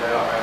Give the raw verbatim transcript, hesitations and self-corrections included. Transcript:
they are.